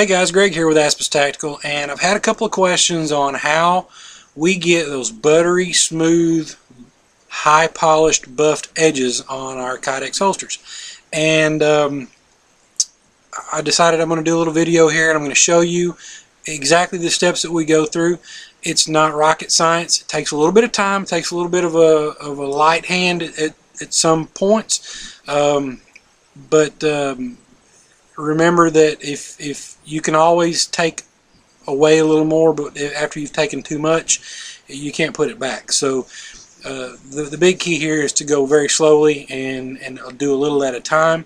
Hey guys, Greg here with Aspis Tactical, and I've had a couple of questions on how we get those buttery, smooth, high polished, buffed edges on our Kydex holsters. And I decided I'm going to do a little video here, and I'm going to show you exactly the steps that we go through. It's not rocket science. It takes a little bit of time. It takes a little bit of a light hand at some points, but remember that if you can always take away a little more, but after you've taken too much, you can't put it back. So the big key here is to go very slowly and do a little at a time,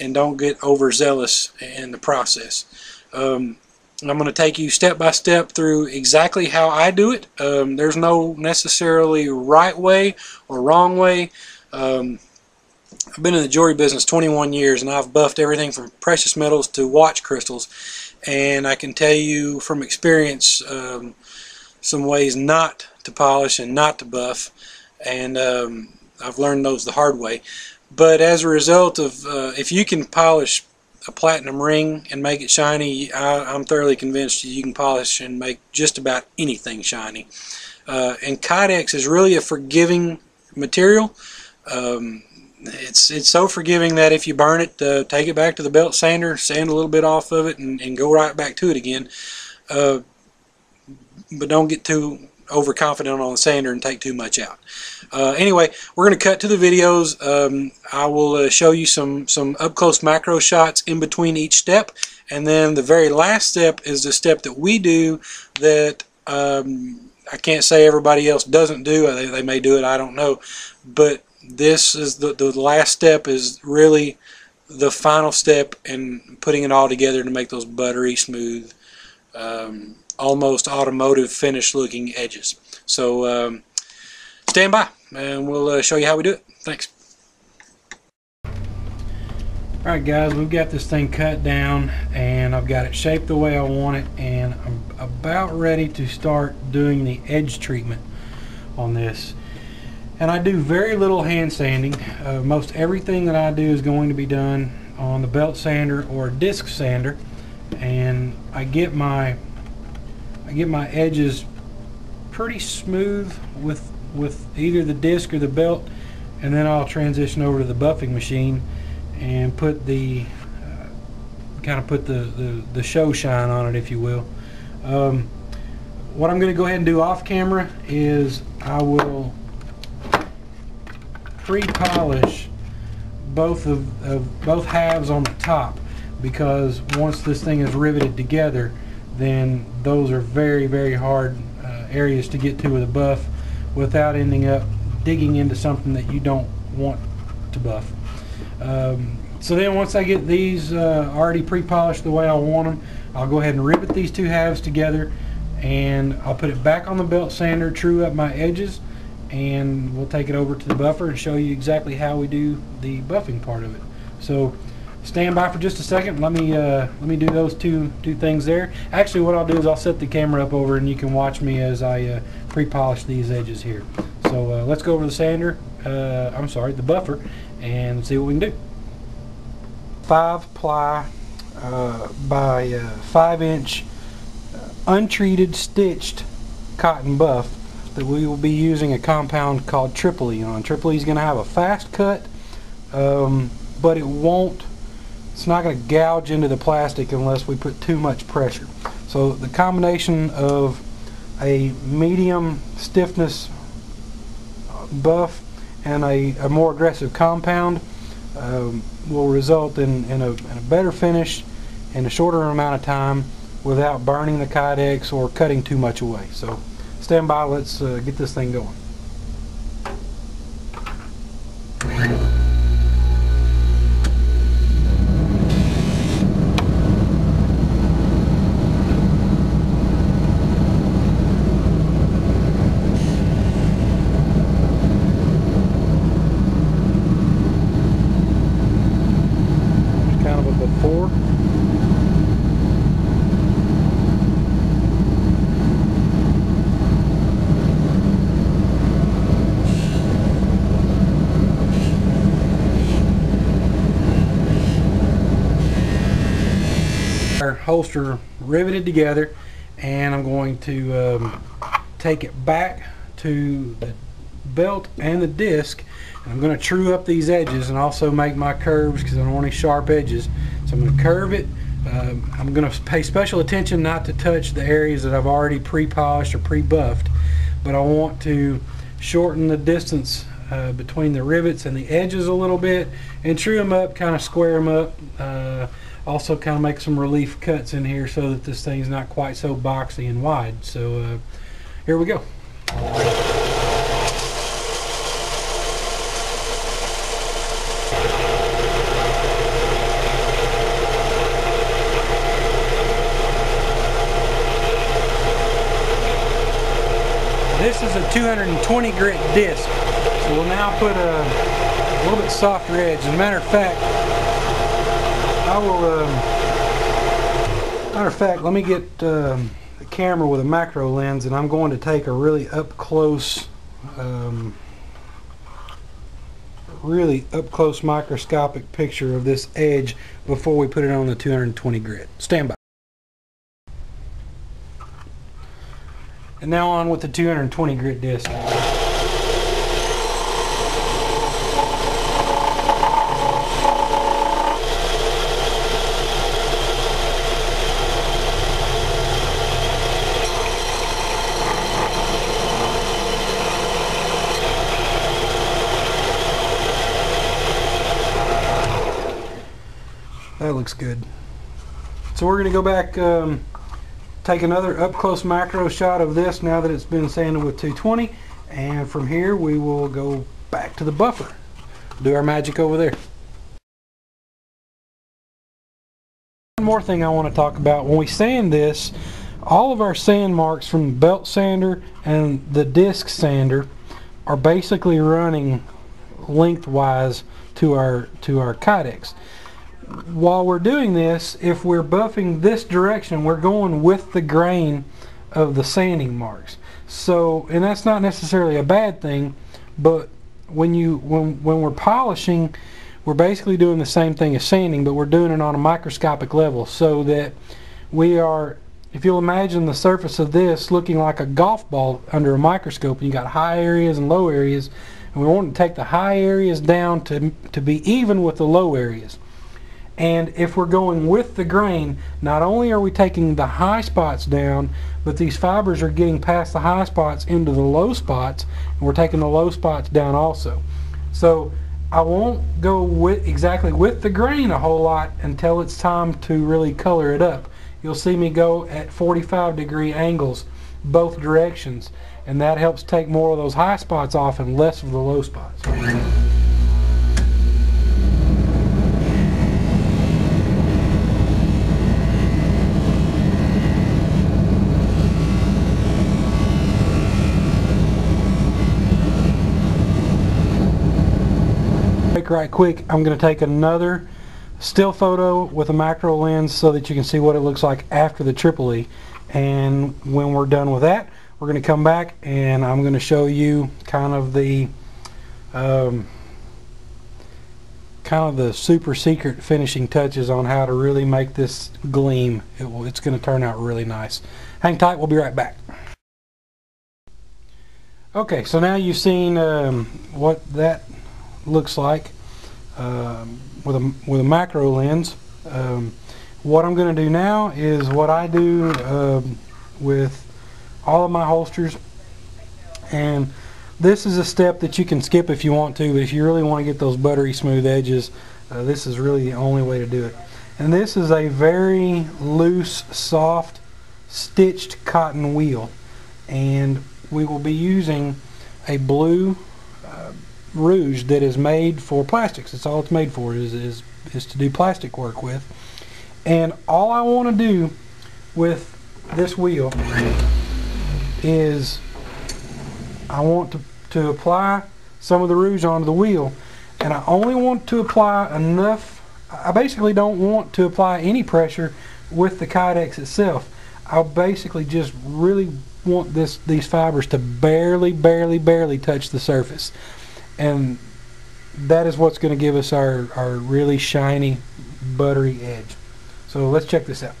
and don't get overzealous in the process. I'm going to take you step by step through exactly how I do it. There's no necessarily right way or wrong way. I've been in the jewelry business 21 years, and I've buffed everything from precious metals to watch crystals, and I can tell you from experience some ways not to polish and not to buff, and I've learned those the hard way. But as a result of if you can polish a platinum ring and make it shiny, I'm thoroughly convinced you can polish and make just about anything shiny. And Kydex is really a forgiving material. It's so forgiving that if you burn it, take it back to the belt sander, sand a little bit off of it, and go right back to it again. But don't get too overconfident on the sander and take too much out. Anyway, we're going to cut to the videos. I will show you some up-close macro shots in between each step, and then the very last step is the step that we do that I can't say everybody else doesn't do. They may do it, I don't know, but this is the last step is really the final step in putting it all together to make those buttery smooth, almost automotive finish looking edges. So stand by and we'll show you how we do it. Thanks. Alright guys, we've got this thing cut down, and I've got it shaped the way I want it, and I'm about ready to start doing the edge treatment on this. And I do very little hand sanding. Most everything that I do is going to be done on the belt sander or disc sander, and I get my edges pretty smooth with either the disc or the belt, and then I'll transition over to the buffing machine and put the kind of put the show shine on it, if you will. What I'm going to go ahead and do off camera is I will pre-polish both halves on the top, because once this thing is riveted together, then those are very, very hard areas to get to with a buff without ending up digging into something that you don't want to buff. So then once I get these already pre-polished the way I want them, I'll go ahead and rivet these two halves together, and I'll put it back on the belt sander, true up my edges, and we'll take it over to the buffer and show you exactly how we do the buffing part of it. So stand by for just a second. Let me do those two things there. Actually, what I'll do is I'll set the camera up over, and you can watch me as I pre-polish these edges here. So let's go over the sander. I'm sorry, the buffer, and see what we can do. 5-ply by 5-inch untreated stitched cotton buff that we will be using a compound called Tripoli on. Tripoli is going to have a fast cut, but it won't. It's not going to gouge into the plastic unless we put too much pressure. So the combination of a medium stiffness buff and a more aggressive compound will result in a better finish in a shorter amount of time without burning the Kydex or cutting too much away. So stand by, let's get this thing going. There's kind of a before. holster riveted together, and I'm going to take it back to the belt and the disc, and I'm going to true up these edges and also make my curves, because I don't want any sharp edges. So I'm going to curve it. I'm going to pay special attention not to touch the areas that I've already pre-polished or pre-buffed, but I want to shorten the distance between the rivets and the edges a little bit and true them up, kind of square them up, also kind of make some relief cuts in here so that this thing's not quite so boxy and wide. So here we go. This is a 220 grit disc, so we'll now put a little bit softer edge. As a matter of fact, let me get the camera with a macro lens, and I'm going to take a really up close, microscopic picture of this edge before we put it on the 220 grit. Stand by. And now on with the 220 grit disc. That looks good. So we're going to go back, take another up-close macro shot of this now that it's been sanded with 220, and from here we will go back to the buffer, do our magic over there. One more thing I want to talk about: when we sand this, all of our sand marks from the belt sander and the disc sander are basically running lengthwise to our Kydex. While we're doing this, if we're buffing this direction, we're going with the grain of the sanding marks. So, and that's not necessarily a bad thing, but when we're polishing, we're basically doing the same thing as sanding, but we're doing it on a microscopic level, so that we are, if you'll imagine the surface of this looking like a golf ball under a microscope, and you got high areas and low areas, and we want to take the high areas down to be even with the low areas. And if we're going with the grain, not only are we taking the high spots down, but these fibers are getting past the high spots into the low spots, and we're taking the low spots down also. So I won't go with exactly with the grain a whole lot until it's time to really color it up. You'll see me go at 45-degree angles both directions, and that helps take more of those high spots off and less of the low spots. Right quick, I'm going to take another still photo with a macro lens so that you can see what it looks like after the Tripoli, and when we're done with that, we're going to come back and I'm going to show you kind of the super secret finishing touches on how to really make this gleam. It's going to turn out really nice. Hang tight, we'll be right back. Okay, so now you've seen what that looks like with a macro lens. What I'm going to do now is what I do with all of my holsters, and this is a step that you can skip if you want to, but if you really want to get those buttery smooth edges, this is really the only way to do it. And this is a very loose, soft, stitched cotton wheel, and we will be using a blue rouge that is made for plastics. That's all it's made for, is to do plastic work with. And all I want to do with this wheel is I want to apply some of the rouge onto the wheel, and I only want to apply enough. I basically don't want to apply any pressure with the Kydex itself. I basically just really want these fibers to barely touch the surface. And that is what's going to give us our really shiny, buttery edge. So let's check this out.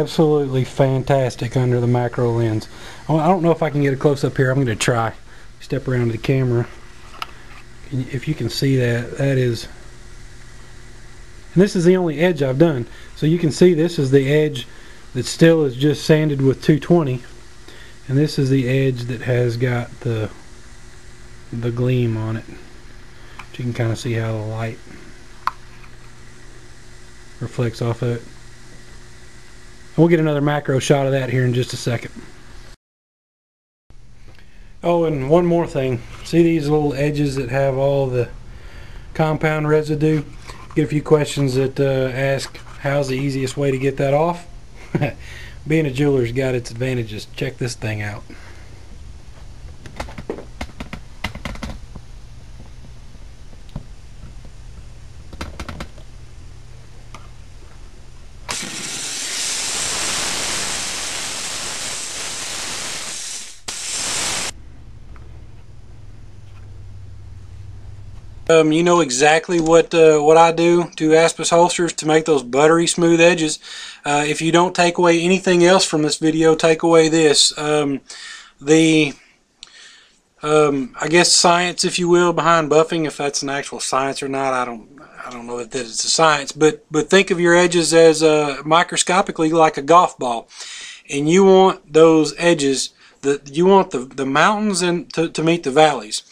absolutely fantastic under the macro lens. I don't know if I can get a close-up here. I'm going to try. Step around to the camera. If you can see that, that is... And this is the only edge I've done. So you can see this is the edge that still is just sanded with 220. And this is the edge that has got the gleam on it. But you can kind of see how the light reflects off of it. We'll get another macro shot of that here in just a second. Oh, and one more thing. See these little edges that have all the compound residue? Get a few questions that ask how's the easiest way to get that off. Being a jeweler's got its advantages. Check this thing out. You know exactly what I do to Aspis holsters to make those buttery smooth edges. If you don't take away anything else from this video, take away this. I guess science, if you will, behind buffing, if that's an actual science or not, I don't know that it's a science, but think of your edges as microscopically like a golf ball, and you want those edges, you want the mountains and to meet the valleys.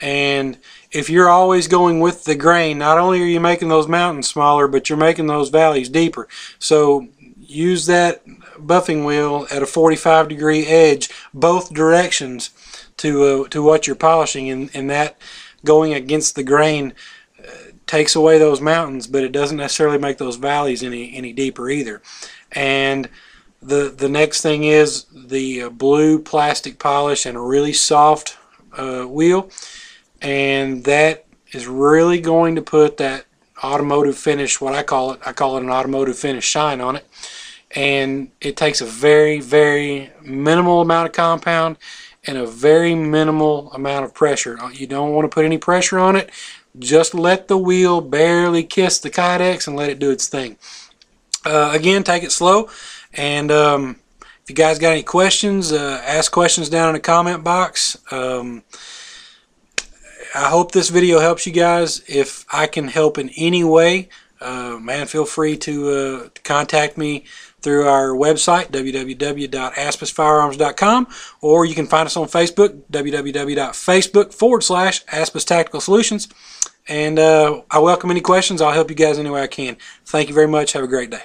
And if you're always going with the grain, not only are you making those mountains smaller, but you're making those valleys deeper. So use that buffing wheel at a 45-degree edge, both directions to what you're polishing, and that going against the grain takes away those mountains, but it doesn't necessarily make those valleys any deeper either. And the next thing is the blue plastic polish and a really soft wheel. And that is really going to put that automotive finish, what I call it an automotive finish shine on it. And it takes a very, very minimal amount of compound and a very minimal amount of pressure. You don't want to put any pressure on it. Just let the wheel barely kiss the Kydex and let it do its thing. Again, take it slow. And if you guys got any questions, ask questions down in the comment box. I hope this video helps you guys. If I can help in any way, man, feel free to contact me through our website, www.aspisfirearms.com, or you can find us on Facebook, facebook.com/Aspis Tactical Solutions. And I welcome any questions. I'll help you guys any way I can. Thank you very much. Have a great day.